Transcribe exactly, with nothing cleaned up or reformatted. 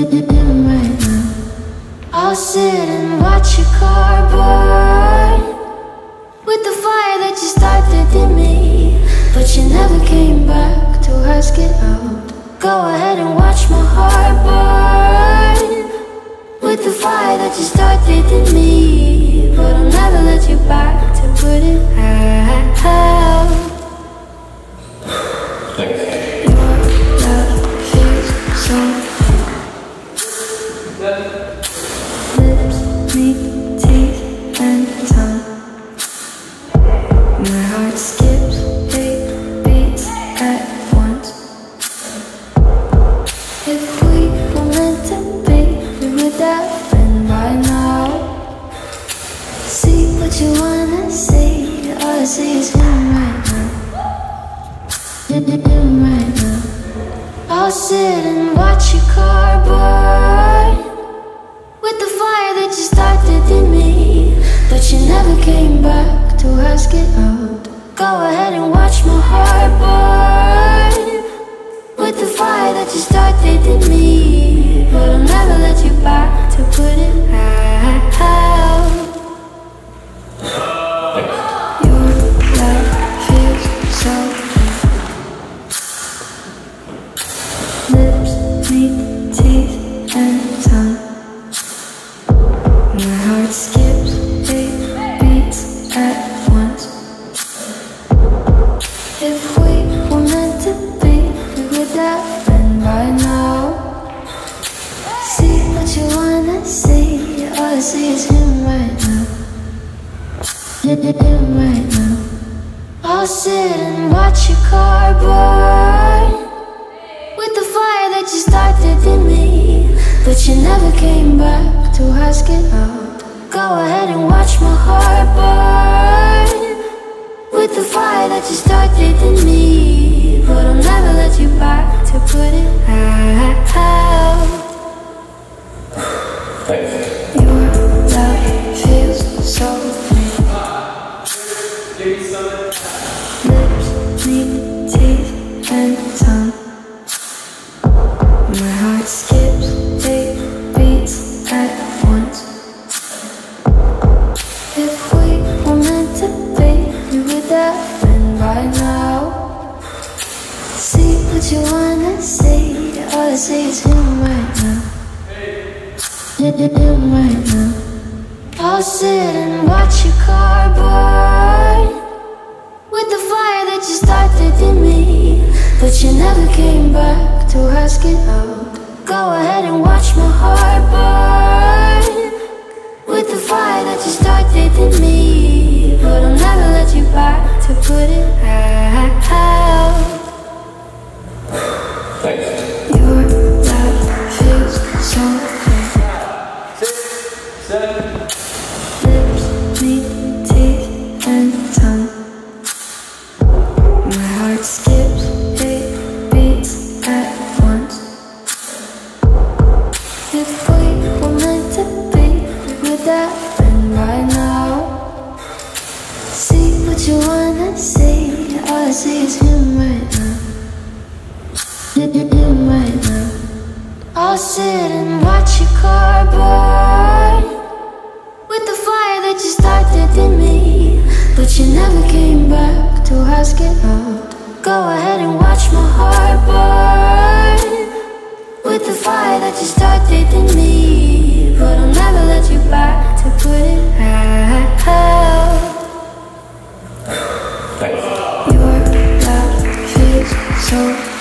dim right now. I'll sit and watch your car burn with the fire that you started in me, but you never came back to ask it out. Go ahead and watch my heart burn with the fire that you started in me, but I'll never let you back to put it out. Thanks. Your love feels so good. Lips meet teeth and tongue. My heart skips big beats at once. If we were meant to be, we would have been by now. See what you wanna see, all I see is him right now. Dim right now. I'll sit and watch your car burn with the fire that you started in me, but you never came back to ask it out. Go ahead and watch my heart burn with the fire that you started in me, but I'll never let you back to put it out. Your love feels so good. Lips meet teeth and tongue. My heart skips big beats at once. If we were meant to be, we would have been by now. See what you wanna see, all I see is him right now. Him right now. I'll sit and watch your car burn with the fire that you started in me, but you never came back to ask it out. Go ahead and watch my heart burn with the fire that you started in me, but I'll never let you back to put it out. Thanks. Your love feels so good. Lips meet teeth and tongue. My heart skips big beats at once. If we were meant to be, we would have been by now. See what you wanna see, all I see is him right now. Him right now. I'll sit and watch your car burn with the fire that you started in me, but you never came back to ask it out. Go ahead and watch my heart burn with the fire that you started in me, but I'll never let you back to put it out. Thanks. Your love feels so good. Six, seven. Lips meet teeth and tongue. My heart skips right now. See what you wanna see, all I see is him right now. Him right now. I'll sit and watch your car burn with the fire that you started in me, but you never came back to ask it out. Go ahead and watch my heart burn with the fire that you started in me, but I'll never let you back to put it out. Thanks. Your love feels so